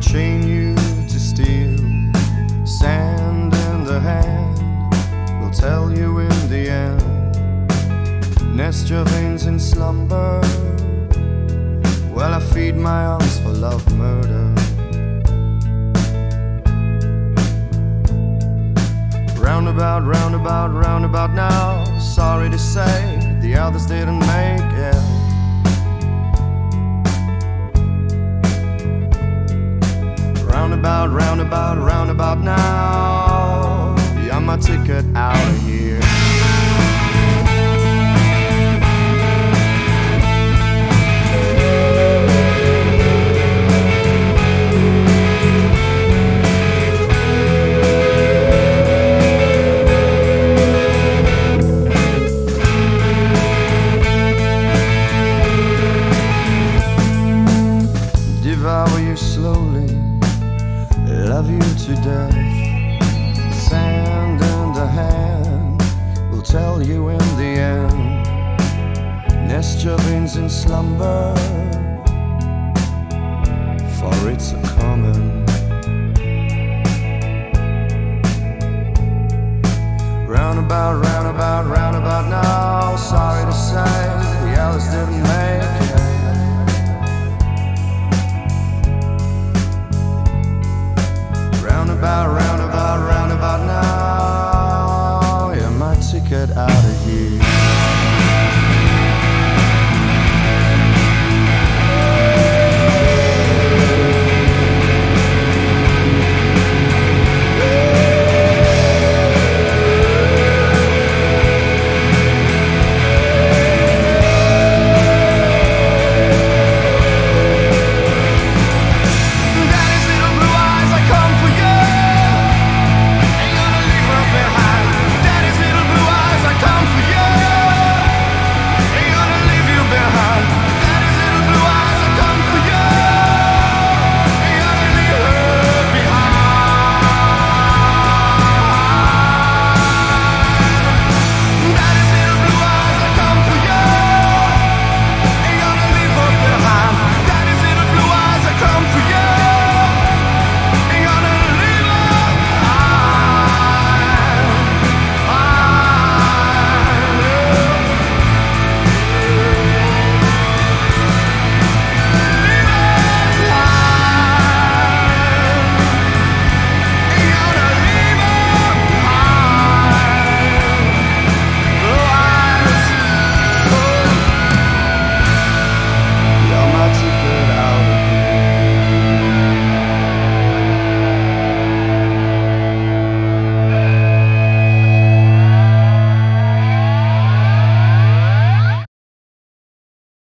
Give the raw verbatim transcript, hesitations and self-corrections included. Chain you to steel, sand in the hand will tell you in the end. Nest your veins in slumber while I feed my arms for love murder. Roundabout, roundabout, roundabout now. Sorry to say, the others didn't make it. Roundabout, roundabout, roundabout now. Yeah, I'm my ticket out of here. Devour you slowly, love you to death. Sand in the hand will tell you in the end. Nest your veins in slumber, for it's a common. Roundabout, roundabout, roundabout now. Sorry to say, the others didn't make it. Round about, round about.